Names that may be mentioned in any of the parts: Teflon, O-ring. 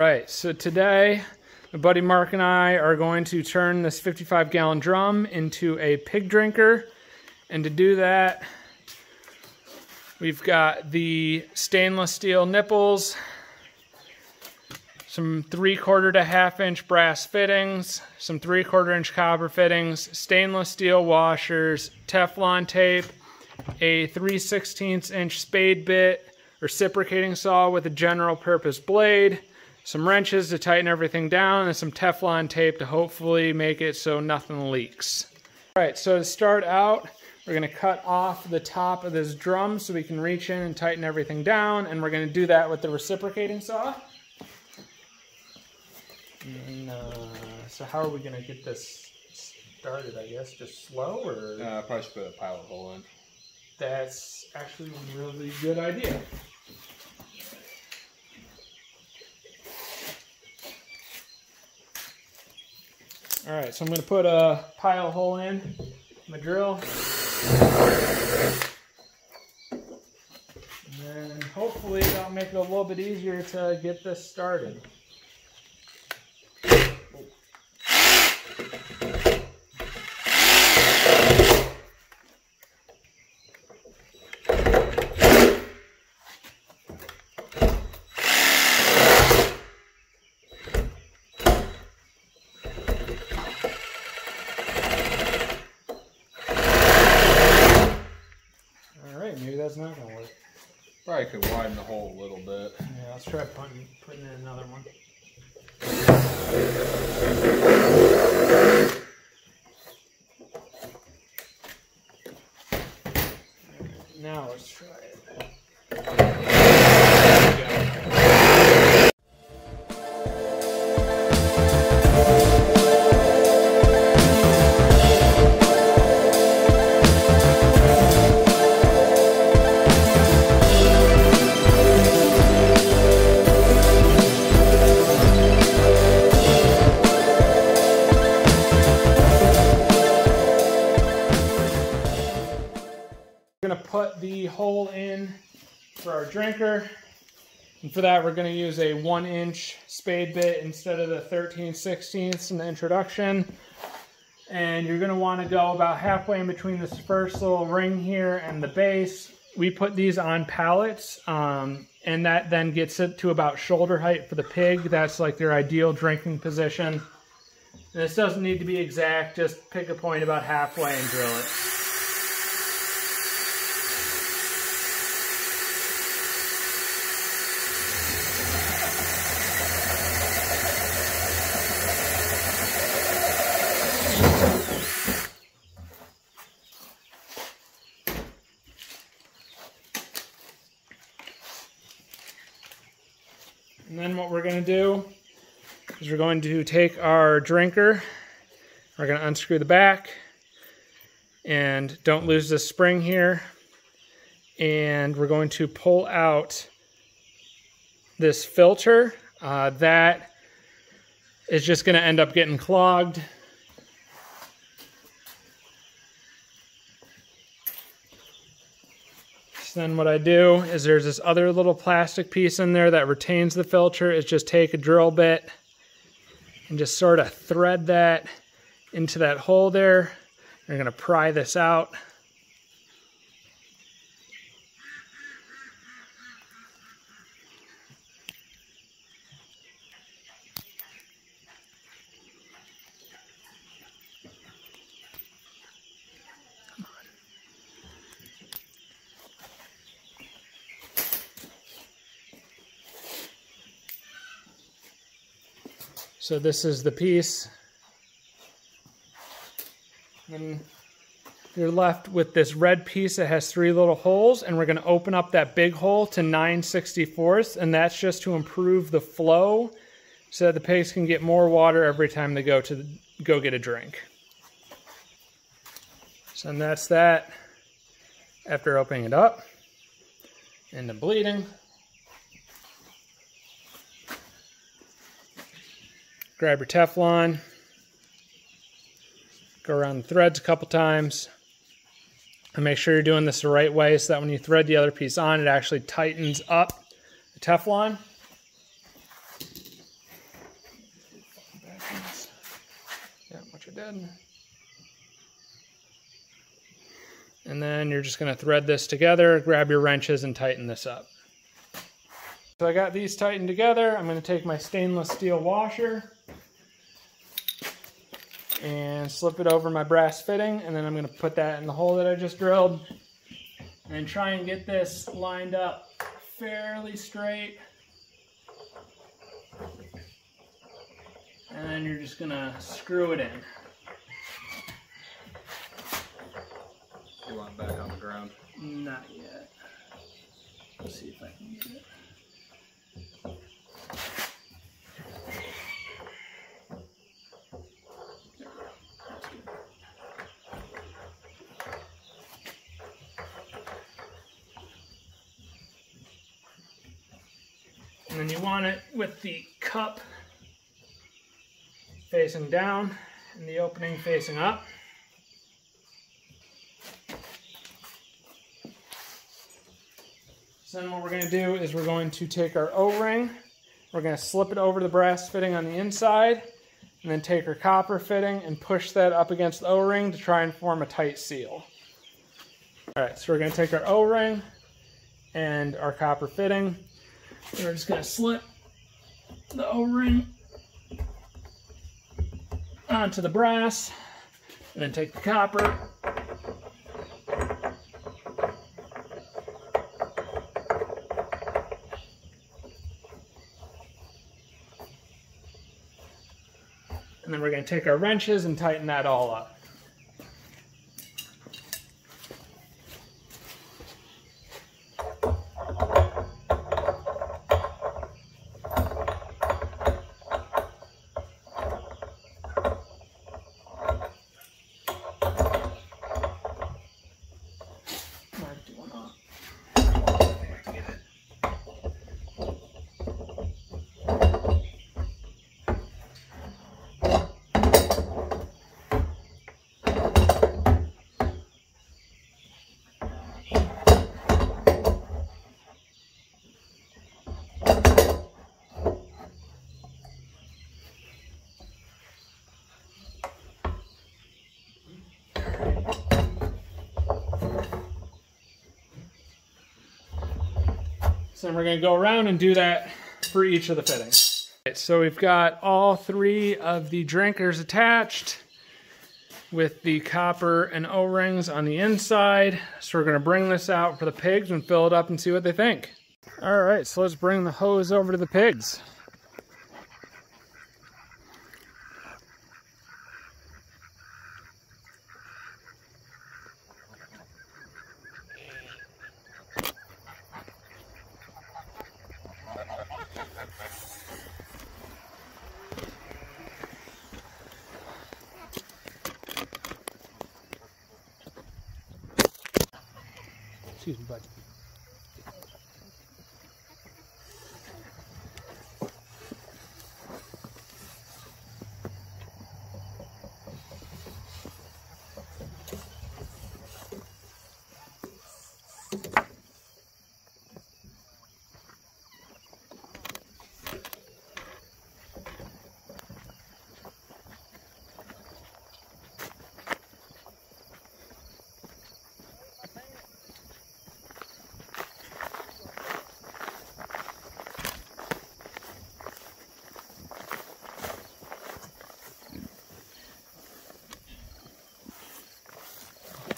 Right, so today, my buddy Mark and I are going to turn this 55-gallon drum into a pig drinker. And to do that, we've got the stainless steel nipples, some 3/4 to 1/2 inch brass fittings, some 3/4 inch copper fittings, stainless steel washers, Teflon tape, a 3/16 inch spade bit, reciprocating saw with a general purpose blade, some wrenches to tighten everything down, and some Teflon tape to hopefully make it so nothing leaks. All right, so to start out, we're gonna cut off the top of this drum so we can reach in and tighten everything down, and we're gonna do that with the reciprocating saw. And, so how are we gonna get this started, I guess? Just slow, or? Probably should put a pilot hole in. That's actually a really good idea. All right, so I'm going to put a pilot hole in my drill, and then hopefully that'll make it a little bit easier to get this started. That's not gonna work. Probably could widen the hole a little bit. Yeah, let's try putting in another one. Now let's try it. Put the hole in for our drinker, and for that we're going to use a 1-inch spade bit instead of the 3/16 in the introduction. And you're going to want to go about halfway in between this first little ring here and the base. We put these on pallets, and that then gets it to about shoulder height for the pig. That's like their ideal drinking position. And this doesn't need to be exact, just pick a point about halfway and drill it. And then what we're going to do is we're going to take our drinker, we're going to unscrew the back, and don't lose this spring here, and we're going to pull out this filter. That is just going to end up getting clogged. Then what I do is there's this other little plastic piece in there that retains the filter. Is just take a drill bit and just sort of thread that into that hole there. You're going to pry this out. So this is the piece, and you're left with this red piece that has three little holes, and we're going to open up that big hole to 9/64, and that's just to improve the flow so that the pigs can get more water every time they go to go get a drink. So and that's that after opening it up and the bleeding. Grab your Teflon, go around the threads a couple times, and make sure you're doing this the right way so that when you thread the other piece on, it actually tightens up the Teflon. good. And then you're just going to thread this together, grab your wrenches, and tighten this up. So I got these tightened together. I'm going to take my stainless steel washer and slip it over my brass fitting, and then I'm going to put that in the hole that I just drilled and try and get this lined up fairly straight. And then you're just going to screw it in. You want back on the ground? Not yet. Let's see if I can get it. And then you want it with the cup facing down and the opening facing up. So then what we're going to do is we're going to take our O-ring, we're going to slip it over the brass fitting on the inside, and then take our copper fitting and push that up against the O-ring to try and form a tight seal. Alright, so we're going to take our O-ring and our copper fitting, and we're just going to slip the O-ring onto the brass, and then take the copper, and then we're going to take our wrenches and tighten that all up. So then we're going to go around and do that for each of the fittings. Right, so we've got all three of the drinkers attached with the copper and O-rings on the inside. So we're going to bring this out for the pigs and fill it up and see what they think. All right, so let's bring the hose over to the pigs. Excuse me, bud.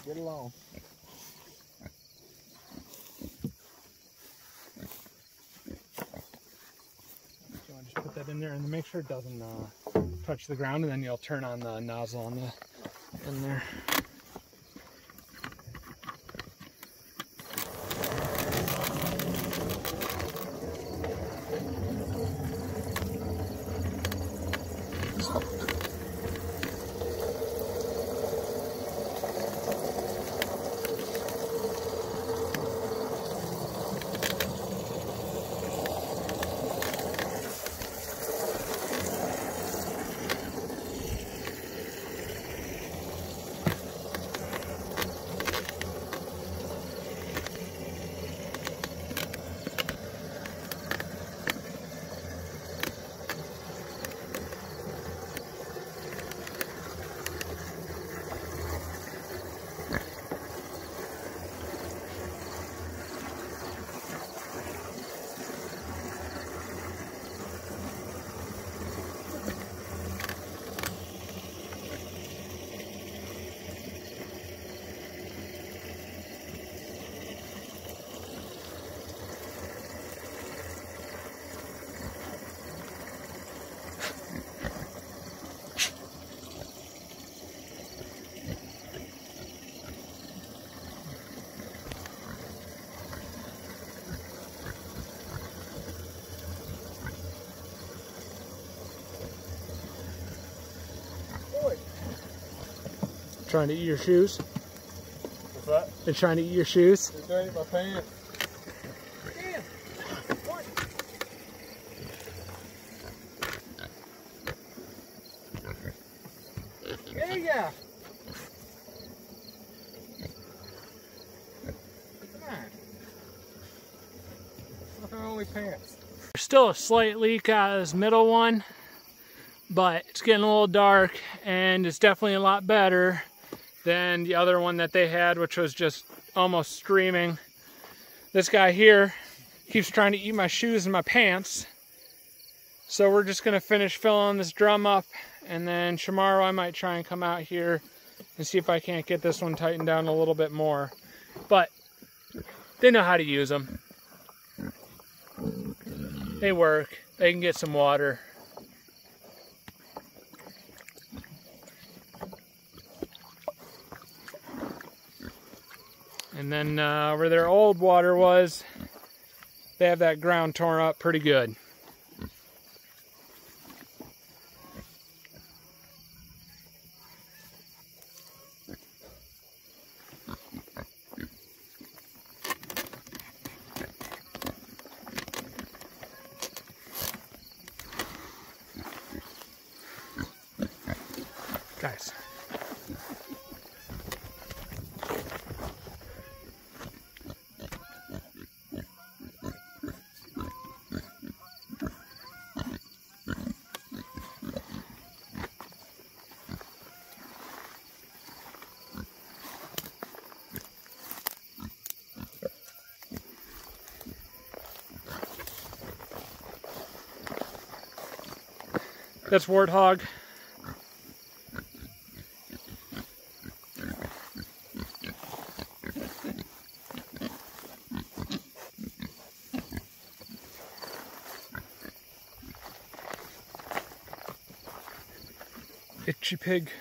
Get along. So I just put that in there and make sure it doesn't touch the ground, and then you'll turn on the nozzle on the in there. Trying to eat your shoes? What's that? They're trying to eat your shoes? They're trying to eat my pants. Damn! What? There you go! Pants. There's still a slight leak out of this middle one, but it's getting a little dark, and it's definitely a lot better than the other one that they had, which was just almost streaming. This guy here keeps trying to eat my shoes and my pants, so we're just going to finish filling this drum up, and then tomorrow I might try and come out here and see if I can't get this one tightened down a little bit more. But they know how to use them. They work. They can get some water. And then where their old water was, they have that ground torn up pretty good. Guys, that's warthog. Itchy pig.